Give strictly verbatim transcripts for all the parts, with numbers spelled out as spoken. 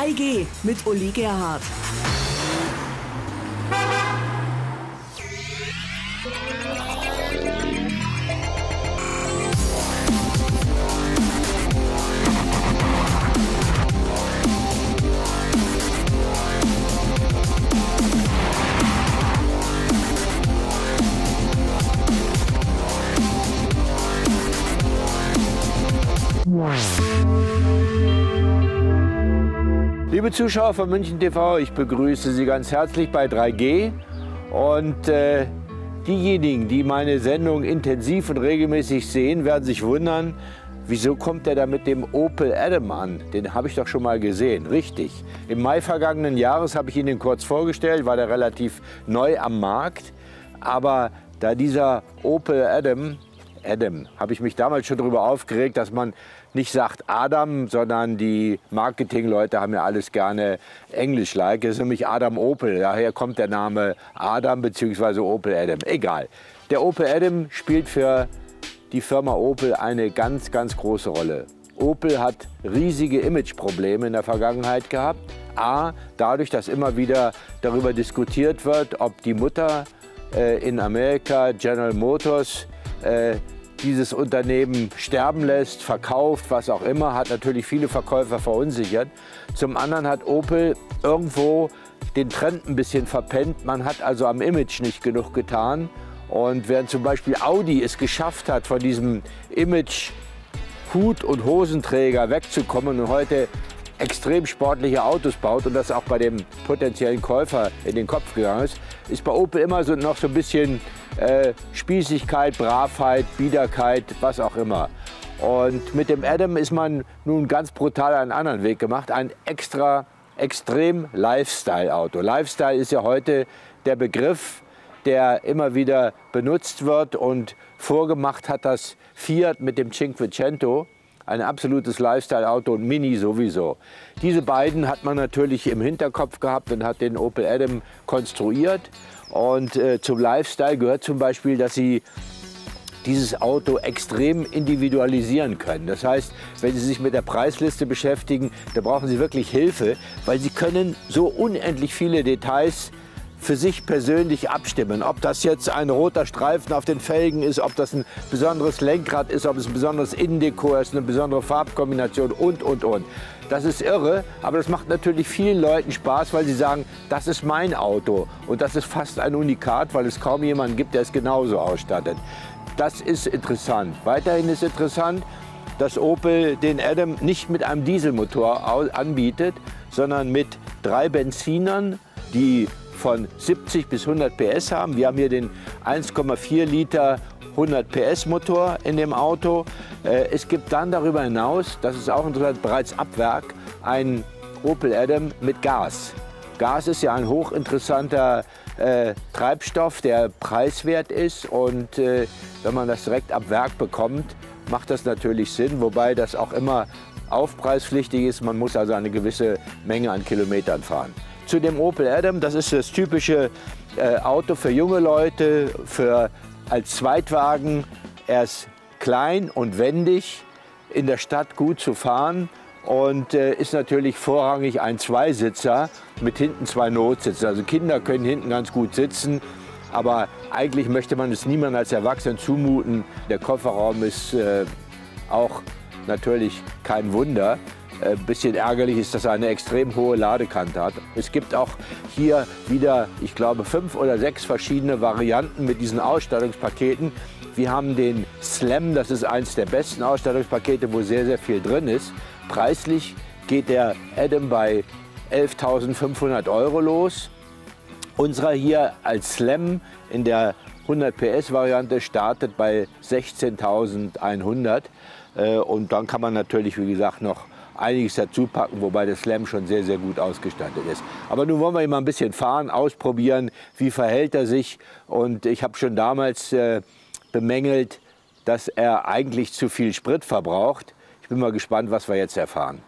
drei G mit Oli Gerhardt. Liebe Zuschauer von München T V, ich begrüße Sie ganz herzlich bei drei G. Und äh, diejenigen, die meine Sendung intensiv und regelmäßig sehen, werden sich wundern, wieso kommt der da mit dem Opel Adam an? Den habe ich doch schon mal gesehen, richtig. Im Mai vergangenen Jahres habe ich ihn den kurz vorgestellt, war der relativ neu am Markt. Aber da dieser Opel Adam, Adam, habe ich mich damals schon darüber aufgeregt, dass man nicht sagt Adam, sondern die Marketingleute haben ja alles gerne Englisch-like. Das ist nämlich Adam Opel, daher kommt der Name Adam bzw. Opel Adam. Egal. Der Opel Adam spielt für die Firma Opel eine ganz, ganz große Rolle. Opel hat riesige Imageprobleme in der Vergangenheit gehabt. A, dadurch, dass immer wieder darüber diskutiert wird, ob die Mutter äh, in Amerika, General Motors, äh, dieses Unternehmen sterben lässt, verkauft, was auch immer, hat natürlich viele Verkäufer verunsichert. Zum anderen hat Opel irgendwo den Trend ein bisschen verpennt. Man hat also am Image nicht genug getan. Und während zum Beispiel Audi es geschafft hat, von diesem Image Hut- und Hosenträger wegzukommen und heute extrem sportliche Autos baut und das auch bei dem potenziellen Käufer in den Kopf gegangen ist, ist bei Opel immer so noch so ein bisschen äh, Spießigkeit, Bravheit, Biederkeit, was auch immer. Und mit dem Adam ist man nun ganz brutal einen anderen Weg gemacht, ein extra, extrem Lifestyle-Auto. Lifestyle ist ja heute der Begriff, der immer wieder benutzt wird, und vorgemacht hat das Fiat mit dem Cinquecento. Ein absolutes Lifestyle-Auto, und Mini sowieso. Diese beiden hat man natürlich im Hinterkopf gehabt und hat den Opel Adam konstruiert. Und äh, zum Lifestyle gehört zum Beispiel, dass sie dieses Auto extrem individualisieren können. Das heißt, wenn Sie sich mit der Preisliste beschäftigen, da brauchen Sie wirklich Hilfe, weil Sie können so unendlich viele Details für sich persönlich abstimmen. Ob das jetzt ein roter Streifen auf den Felgen ist, ob das ein besonderes Lenkrad ist, ob es ein besonderes Innendekor ist, eine besondere Farbkombination und, und, und. Das ist irre, aber das macht natürlich vielen Leuten Spaß, weil sie sagen, das ist mein Auto. Und das ist fast ein Unikat, weil es kaum jemanden gibt, der es genauso ausstattet. Das ist interessant. Weiterhin ist interessant, dass Opel den Adam nicht mit einem Dieselmotor anbietet, sondern mit drei Benzinern, die von siebzig bis hundert P S haben. Wir haben hier den eins Komma vier Liter hundert P S Motor in dem Auto. Es gibt dann darüber hinaus, das ist auch interessant, bereits ab Werk ein Opel Adam mit Gas. Gas ist ja ein hochinteressanter äh, Treibstoff, der preiswert ist, und äh, wenn man das direkt ab Werk bekommt, macht das natürlich Sinn, wobei das auch immer aufpreispflichtig ist. Man muss also eine gewisse Menge an Kilometern fahren. Zu dem Opel Adam, das ist das typische äh, Auto für junge Leute, für als Zweitwagen. Er ist klein und wendig, in der Stadt gut zu fahren, und äh, ist natürlich vorrangig ein Zweisitzer mit hinten zwei Notsitzen. Also Kinder können hinten ganz gut sitzen, aber eigentlich möchte man es niemandem als Erwachsenen zumuten. Der Kofferraum ist äh, auch natürlich kein Wunder. Ein bisschen ärgerlich ist, dass er eine extrem hohe Ladekante hat. Es gibt auch hier wieder, ich glaube, fünf oder sechs verschiedene Varianten mit diesen Ausstattungspaketen. Wir haben den Slam, das ist eins der besten Ausstattungspakete, wo sehr, sehr viel drin ist. Preislich geht der Adam bei elftausendfünfhundert Euro los. Unserer hier als Slam in der hundert P S Variante startet bei sechzehntausendeinhundert. Und dann kann man natürlich, wie gesagt, noch einiges dazu packen, wobei der Slam schon sehr, sehr gut ausgestattet ist. Aber nun wollen wir ihn mal ein bisschen fahren, ausprobieren, wie verhält er sich. Und ich habe schon damals äh, bemängelt, dass er eigentlich zu viel Sprit verbraucht. Ich bin mal gespannt, was wir jetzt erfahren.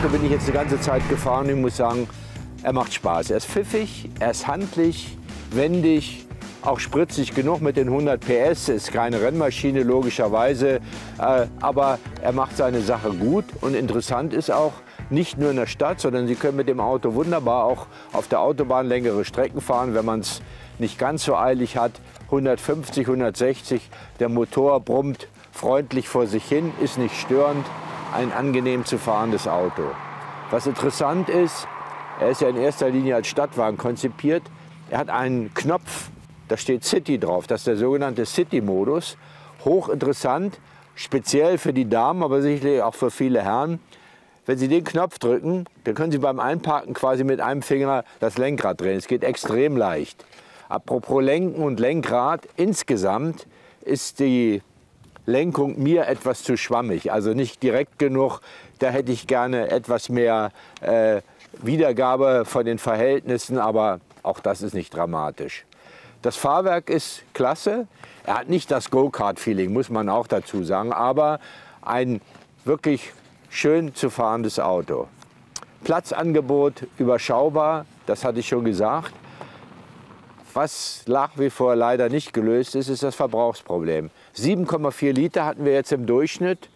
Auto bin ich jetzt die ganze Zeit gefahren. Ich muss sagen, er macht Spaß. Er ist pfiffig, er ist handlich, wendig, auch spritzig genug mit den hundert P S. Ist keine Rennmaschine, logischerweise. Aber er macht seine Sache gut. Und interessant ist auch, nicht nur in der Stadt, sondern Sie können mit dem Auto wunderbar auch auf der Autobahn längere Strecken fahren, wenn man es nicht ganz so eilig hat. hundertfünfzig, hundertsechzig, der Motor brummt freundlich vor sich hin, ist nicht störend. Ein angenehm zu fahrendes Auto. Was interessant ist, er ist ja in erster Linie als Stadtwagen konzipiert. Er hat einen Knopf, da steht City drauf, das ist der sogenannte City-Modus. Hochinteressant, speziell für die Damen, aber sicherlich auch für viele Herren. Wenn Sie den Knopf drücken, dann können Sie beim Einparken quasi mit einem Finger das Lenkrad drehen. Es geht extrem leicht. Apropos Lenken und Lenkrad, insgesamt ist die Lenkung mir etwas zu schwammig, also nicht direkt genug. Da hätte ich gerne etwas mehr äh, Wiedergabe von den Verhältnissen, aber auch das ist nicht dramatisch. Das Fahrwerk ist klasse. Er hat nicht das Go-Kart-Feeling, muss man auch dazu sagen, aber ein wirklich schön zu fahrendes Auto. Platzangebot überschaubar, das hatte ich schon gesagt. Was nach wie vor leider nicht gelöst ist, ist das Verbrauchsproblem. sieben Komma vier Liter hatten wir jetzt im Durchschnitt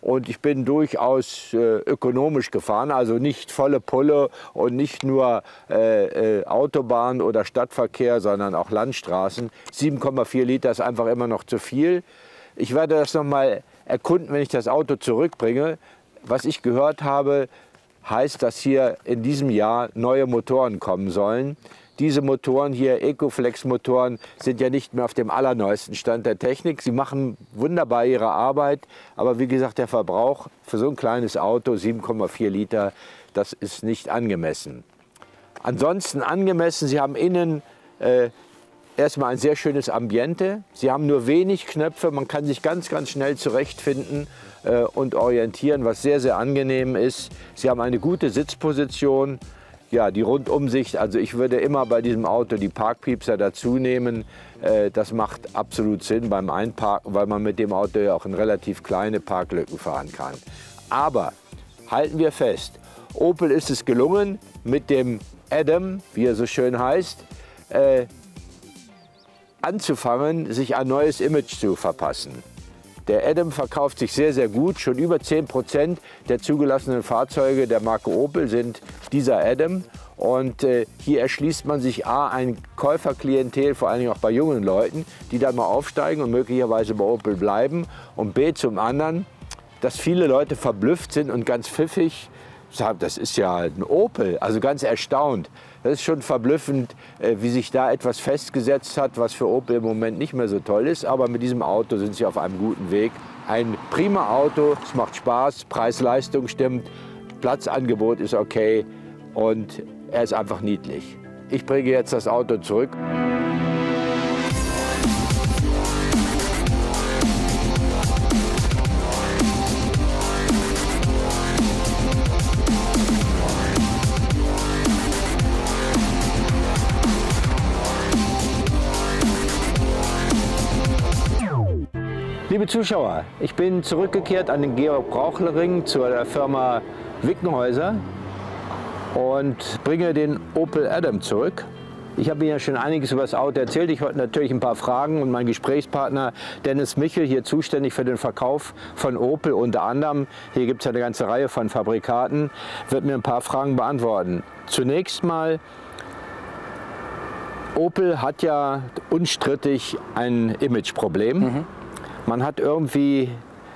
und ich bin durchaus äh, ökonomisch gefahren, also nicht volle Pulle und nicht nur äh, äh, Autobahn oder Stadtverkehr, sondern auch Landstraßen. sieben Komma vier Liter ist einfach immer noch zu viel. Ich werde das noch mal erkunden, wenn ich das Auto zurückbringe. Was ich gehört habe, heißt, dass hier in diesem Jahr neue Motoren kommen sollen. Diese Motoren hier, Ecoflex-Motoren, sind ja nicht mehr auf dem allerneuesten Stand der Technik. Sie machen wunderbar ihre Arbeit, aber wie gesagt, der Verbrauch für so ein kleines Auto, sieben Komma vier Liter, das ist nicht angemessen. Ansonsten angemessen, Sie haben innen äh, erstmal ein sehr schönes Ambiente. Sie haben nur wenig Knöpfe, man kann sich ganz, ganz schnell zurechtfinden äh, und orientieren, was sehr, sehr angenehm ist. Sie haben eine gute Sitzposition. Ja, die Rundumsicht, also ich würde immer bei diesem Auto die Parkpiepser dazu nehmen. Das macht absolut Sinn beim Einparken, weil man mit dem Auto ja auch in relativ kleine Parklücken fahren kann. Aber halten wir fest, Opel ist es gelungen, mit dem Adam, wie er so schön heißt, äh, anzufangen, sich ein neues Image zu verpassen. Der Adam verkauft sich sehr, sehr gut. Schon über zehn Prozent der zugelassenen Fahrzeuge der Marke Opel sind dieser Adam. Und äh, hier erschließt man sich A, ein Käuferklientel, vor allen Dingen auch bei jungen Leuten, die dann mal aufsteigen und möglicherweise bei Opel bleiben. Und B, zum anderen, dass viele Leute verblüfft sind und ganz pfiffig sagen, das ist ja ein Opel, also ganz erstaunt. Das ist schon verblüffend, wie sich da etwas festgesetzt hat, was für Opel im Moment nicht mehr so toll ist. Aber mit diesem Auto sind sie auf einem guten Weg. Ein prima Auto, es macht Spaß, Preis-Leistung stimmt, Platzangebot ist okay und er ist einfach niedlich. Ich bringe jetzt das Auto zurück. Liebe Zuschauer, ich bin zurückgekehrt an den Georg Brauchle Ring zur Firma Wickenhäuser und bringe den Opel Adam zurück. Ich habe Ihnen ja schon einiges über das Auto erzählt. Ich wollte natürlich ein paar Fragen und mein Gesprächspartner Dennis Michel, hier zuständig für den Verkauf von Opel unter anderem, hier gibt es ja eine ganze Reihe von Fabrikaten, wird mir ein paar Fragen beantworten. Zunächst mal, Opel hat ja unstrittig ein Imageproblem. Mhm. Man hat irgendwie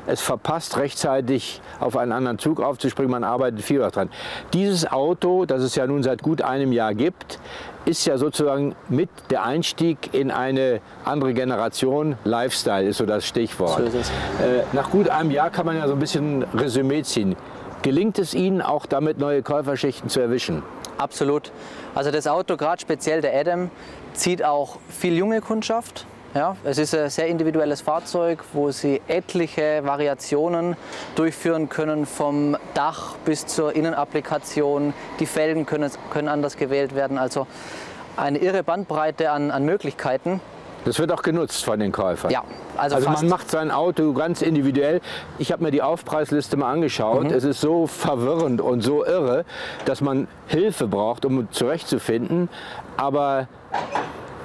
es verpasst, rechtzeitig auf einen anderen Zug aufzuspringen. Man arbeitet viel daran. Dieses Auto, das es ja nun seit gut einem Jahr gibt, ist ja sozusagen mit der Einstieg in eine andere Generation. Lifestyle ist so das Stichwort. So ist es. Äh, nach gut einem Jahr kann man ja so ein bisschen Resümee ziehen. Gelingt es Ihnen auch damit, neue Käuferschichten zu erwischen? Absolut. Also das Auto, gerade speziell der Adam, zieht auch viel junge Kundschaft. Ja, es ist ein sehr individuelles Fahrzeug, wo Sie etliche Variationen durchführen können, vom Dach bis zur Innenapplikation. Die Felgen können, können anders gewählt werden, also eine irre Bandbreite an, an Möglichkeiten. Das wird auch genutzt von den Käufern? Ja. Also, also man macht sein Auto ganz individuell. Ich habe mir die Aufpreisliste mal angeschaut. Mhm. Es ist so verwirrend und so irre, dass man Hilfe braucht, um zurechtzufinden. Aber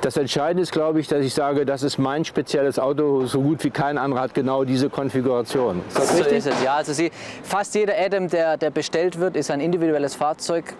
das Entscheidende ist, glaube ich, dass ich sage, das ist mein spezielles Auto, so gut wie kein anderer hat genau diese Konfiguration. Ist das richtig? So ist es, ja. Also sie, fast jeder Adam, der, der bestellt wird, ist ein individuelles Fahrzeug.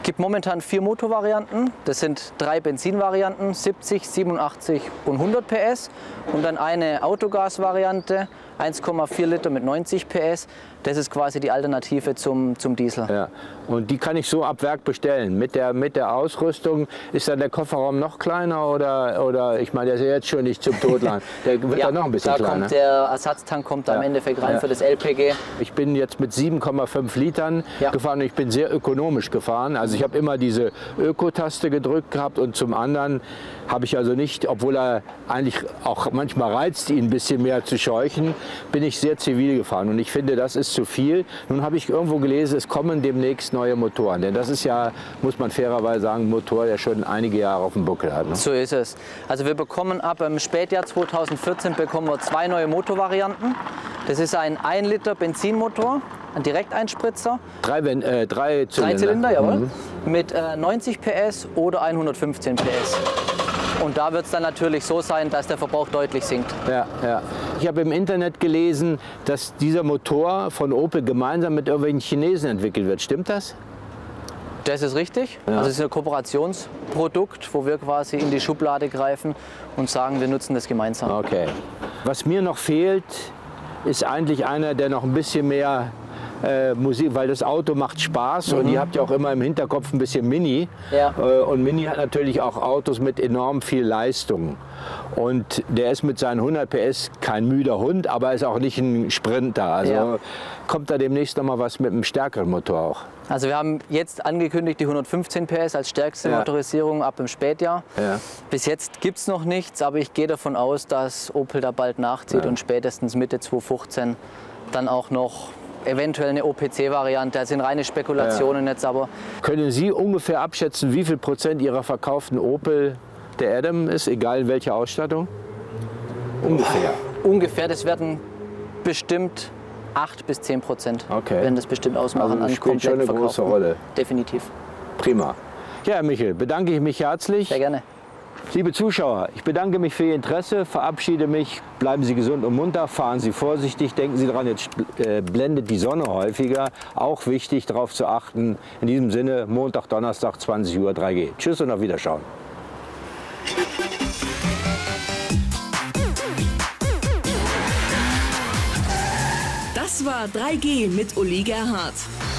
Es gibt momentan vier Motorvarianten, das sind drei Benzinvarianten, siebzig, siebenundachtzig und hundert P S und dann eine Autogasvariante, eins Komma vier Liter mit neunzig P S. Das ist quasi die Alternative zum, zum Diesel. Ja. Und die kann ich so ab Werk bestellen. Mit der, mit der Ausrüstung ist dann der Kofferraum noch kleiner oder, oder ich meine, der ist ja jetzt schon nicht zum Tod lang. Der wird ja, dann noch ein bisschen da kleiner. Kommt der Ersatztank kommt da ja. im Endeffekt rein ja. für das L P G. Ich bin jetzt mit sieben Komma fünf Litern ja. gefahren und ich bin sehr ökonomisch gefahren. Also ich habe immer diese Öko-Taste gedrückt gehabt und zum anderen habe ich also nicht, obwohl er eigentlich auch manchmal reizt, ihn ein bisschen mehr zu scheuchen, bin ich sehr zivil gefahren und ich finde, das ist zu viel. Nun habe ich irgendwo gelesen, es kommen demnächst neue Motoren, denn das ist ja, muss man fairerweise sagen, ein Motor, der schon einige Jahre auf dem Buckel hat. Ne? So ist es. Also wir bekommen ab im Spätjahr zweitausendvierzehn bekommen wir zwei neue Motorvarianten. Das ist ein ein Liter Benzinmotor, ein Direkteinspritzer. Drei, äh, drei Zylinder. Drei Zylinder, jawohl. Mhm. Mit äh, neunzig P S oder hundertfünfzehn P S. Und da wird es dann natürlich so sein, dass der Verbrauch deutlich sinkt. Ja, ja. Ich habe im Internet gelesen, dass dieser Motor von Opel gemeinsam mit irgendwelchen Chinesen entwickelt wird. Stimmt das? Das ist richtig. Ja. Also es ist ein Kooperationsprodukt, wo wir quasi in die Schublade greifen und sagen, wir nutzen das gemeinsam. Okay. Was mir noch fehlt, ist eigentlich einer, der noch ein bisschen mehr Äh, Musik, weil das Auto macht Spaß mhm. und ihr habt ja auch immer im Hinterkopf ein bisschen Mini ja. äh, und Mini hat natürlich auch Autos mit enorm viel Leistung und der ist mit seinen hundert P S kein müder Hund, aber ist auch nicht ein Sprinter, also ja. kommt da demnächst noch mal was mit einem stärkeren Motor auch? Also wir haben jetzt angekündigt die hundertfünfzehn P S als stärkste ja. Motorisierung ab im Spätjahr. Ja. Bis jetzt gibt es noch nichts, aber ich gehe davon aus, dass Opel da bald nachzieht ja. und spätestens Mitte zweitausendfünfzehn dann auch noch eventuell eine O P C-Variante, das sind reine Spekulationen ja. jetzt aber. Können Sie ungefähr abschätzen, wie viel Prozent Ihrer verkauften Opel der Adam ist, egal in welcher Ausstattung? Ungefähr. Ungefähr, das werden bestimmt acht bis zehn Prozent, okay. werden das bestimmt ausmachen. Also spielt schon eine große Rolle. Definitiv. Prima. Ja, Herr Michel, bedanke ich mich herzlich. Sehr gerne. Liebe Zuschauer, ich bedanke mich für Ihr Interesse, verabschiede mich, bleiben Sie gesund und munter, fahren Sie vorsichtig, denken Sie daran, jetzt blendet die Sonne häufiger, auch wichtig darauf zu achten. In diesem Sinne, Montag, Donnerstag, zwanzig Uhr, drei G. Tschüss und auf Wiederschauen. Das war drei G mit Oli Gerhardt.